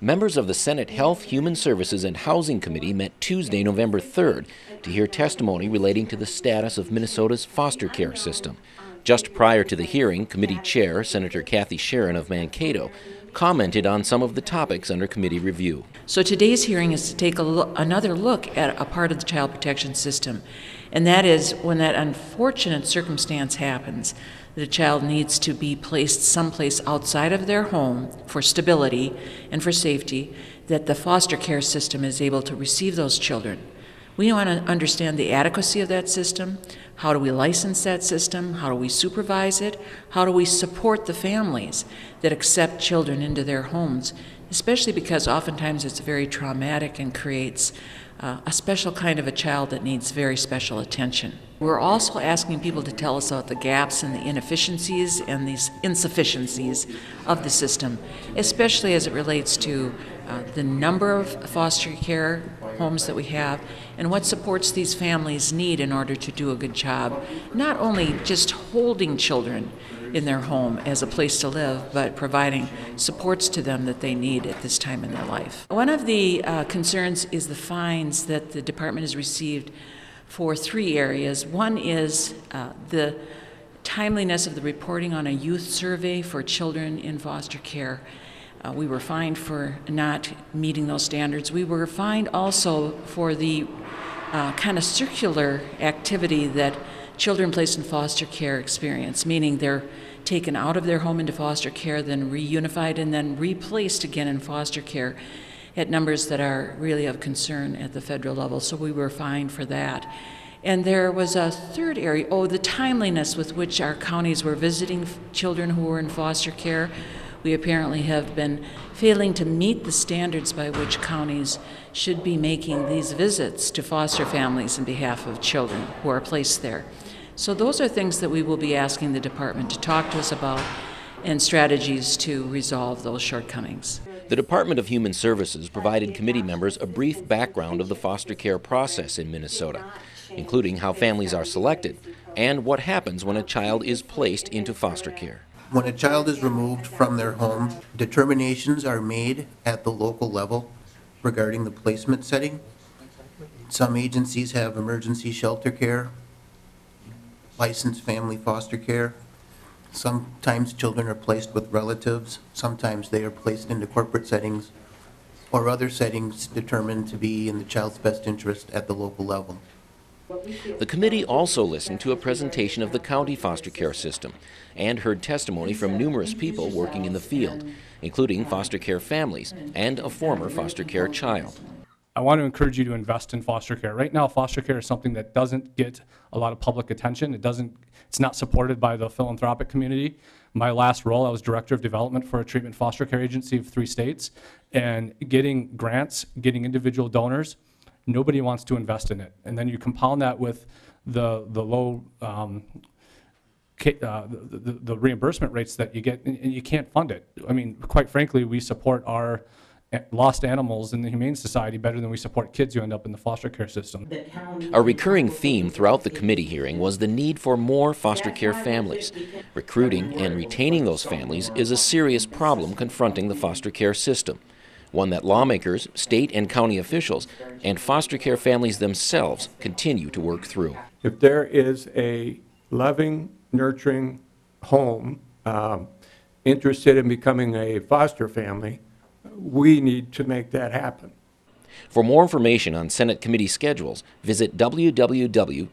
Members of the Senate Health, Human Services and Housing Committee met Tuesday, November 3rd, to hear testimony relating to the status of Minnesota's foster care system. Just prior to the hearing, Committee Chair Senator Kathy Sheran of Mankato commented on some of the topics under committee review. So today's hearing is to take another look at a part of the child protection system, and that is when that unfortunate circumstance happens that a child needs to be placed someplace outside of their home for stability and for safety, that the foster care system is able to receive those children. We want to understand the adequacy of that system. How do we license that system? How do we supervise it? How do we support the families that accept children into their homes? Especially because oftentimes it's very traumatic and creates a special kind of a child that needs very special attention. We're also asking people to tell us about the gaps and the inefficiencies and these insufficiencies of the system, especially as it relates to the number of foster care homes that we have and what supports these families need in order to do a good job, not only just holding children in their home as a place to live, but providing supports to them that they need at this time in their life. One of the concerns is the fines that the department has received for three areas. One is the timeliness of the reporting on a youth survey for children in foster care. We were fined for not meeting those standards. We were fined also for the kind of circular activity that children placed in foster care experience, meaning they're taken out of their home into foster care, then reunified, and then replaced again in foster care at numbers that are really of concern at the federal level. So we were fined for that. And there was a third area, the timeliness with which our counties were visiting children who were in foster care. We apparently have been failing to meet the standards by which counties should be making these visits to foster families in behalf of children who are placed there. So those are things that we will be asking the department to talk to us about and strategies to resolve those shortcomings. The Department of Human Services provided committee members a brief background of the foster care process in Minnesota, including how families are selected and what happens when a child is placed into foster care. When a child is removed from their home, determinations are made at the local level regarding the placement setting. Some agencies have emergency shelter care, licensed family foster care. Sometimes children are placed with relatives. Sometimes they are placed into corporate settings or other settings determined to be in the child's best interest at the local level. The committee also listened to a presentation of the county foster care system and heard testimony from numerous people working in the field, including foster care families and a former foster care child. I want to encourage you to invest in foster care. Right now, foster care is something that doesn't get a lot of public attention. It's not supported by the philanthropic community. My last role, I was director of development for a treatment foster care agency of 3 states, and getting grants, getting individual donors, nobody wants to invest in it. And then you compound that with the low the reimbursement rates that you get, and you can't fund it. I mean, quite frankly, we support our lost animals in the Humane Society better than we support kids who end up in the foster care system. A recurring theme throughout the committee hearing was the need for more foster care families. Recruiting and retaining those families is a serious problem confronting the foster care system, one that lawmakers, state and county officials, and foster care families themselves continue to work through. If there is a loving, nurturing home interested in becoming a foster family, we need to make that happen. For more information on Senate committee schedules, visit www.senate.mn.